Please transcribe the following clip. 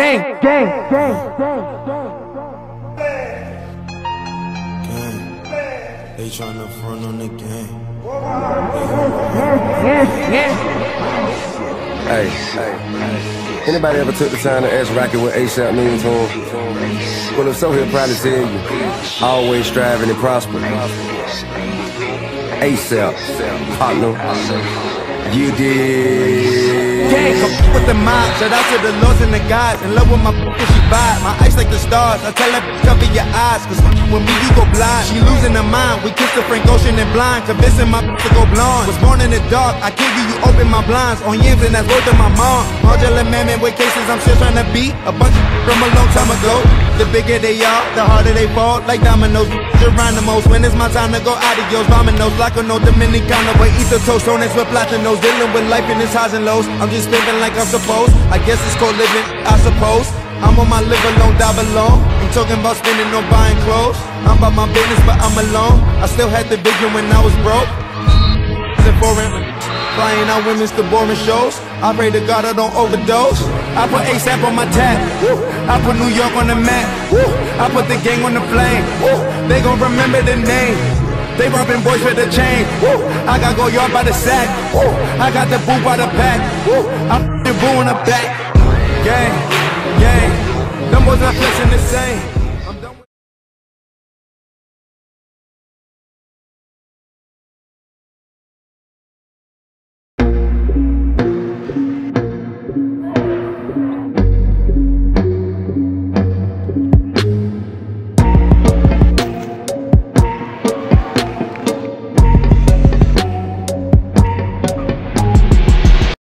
Gang. They tryna front on the gang. Hey, anybody ever took the time to ask Rocky what ASAP means to him? Well, if so, he'll probably tell you, always striving and prospering. ASAP, partner, you did. Gang, I'm with the mob, shout out to the lords and the gods. In love with my bitch, she vibe, my ice like the stars. I tell her, cover your eyes, cause with me you go blind. She losing her mind, we kiss the Frank Ocean and blind. Convincing my bitch to go blonde. Was born in the dark, I give you, you open my blinds. On yams and that's both of my mom. Marjorie Mammon with cases I'm still trying to beat. A bunch of from a long time ago. The bigger they are, the harder they fall, like dominoes. Geronimo's, when it's my time to go, adios, vominos. Lacano, Dominicano, but eat the toast, on this with platinos. Dealing with life in its highs and lows, I'm just living like I'm supposed. I guess it's called living, I suppose. I'm on my live alone, die alone. I'm talking about spending on buying clothes. I'm about my business, but I'm alone. I still had the vision when I was broke. Flying out women's to boring shows. I pray to God I don't overdose. I put ASAP on my tab. I put New York on the map. I put the gang on the flame. They gon' remember the name. They robbing boys for the chain. I got go yard by the sack. I got the boo by the pack. I'm f***ing boo in the back. Gang, gang. Them boys not flexing the same.